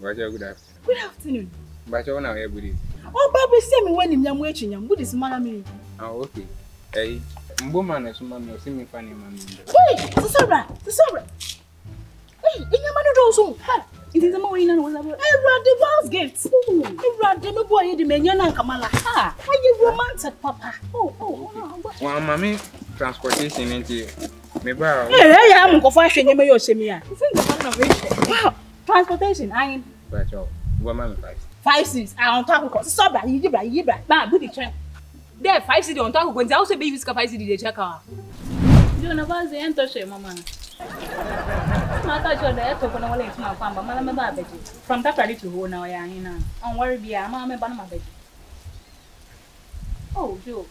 Good afternoon. Good afternoon. But you now here, Buddhist. Oh, Baba, send me when I'm waiting. I'm Buddhist, man. Oh, okay. Hey, Mboma, and some man will see me funny, man. Hey, the Sobra. Hey, in your manner, also. It is a morning and was about every divorce gets. Oh, every day, boy, the man, and Kamala. Ha, are you romantic, Papa? Oh, well, Mammy, transportation into maybe. Hey, I'm going fashion. You may you see me. Wow, transportation. I'm but you woman 5 6. I on top of Sobra, you, but good train. There, 5 city on top of when they also be used to 5 city. They check out. You know, about the enter shame, Mamma. I thought you were there to go away to my farm, but Madame Babbage. From that ready to go now, I am. Don't worry, be a mamma, Banama Babbage. Oh, Joe.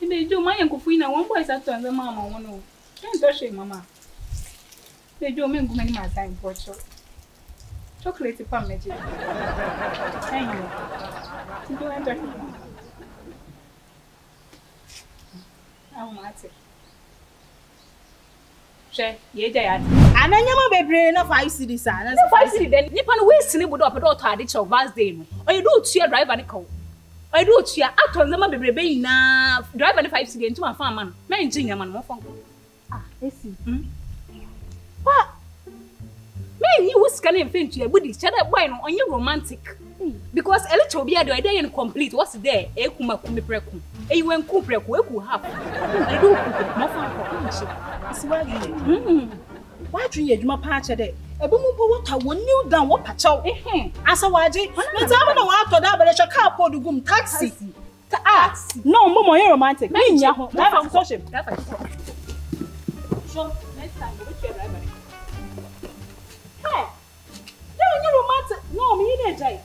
You may do my uncle Fina one voice after the mamma, one. Enter shame, Mamma. They do me good my time for sure. Chocolate palm magic. Thank you. You enter. She, yeah. And I never be enough 5 city, sir. And 5 city, then Nippon will sleep with up at all targets of vast day. Or you do cheer drive and call. I do cheer out on the mother baby now. Drive and 5 city into my farm, man. Man, junior man, more fun. Ah, I see. What? Man, you was scanning fancy your booty, shut up wine on your romantic. Because a little be a day and complete. What's there? A kuma kumi preku. A one cooper, who have. I do more fun. What you my patch a day? A woman who water one new down what patch out. As a waji, let's have no after that, but I shall car for the gum taxi. Taxi. No, more romantic. Mean Yahoo. I'm social. That's a shop. So, next time, which you're right. No, no, me,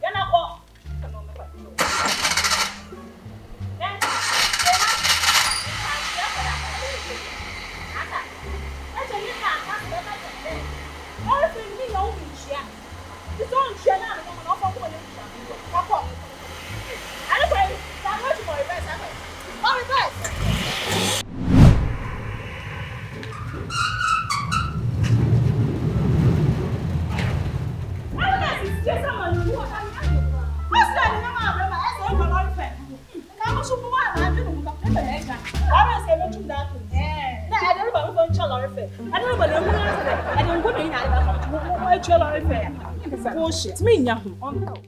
I don't know.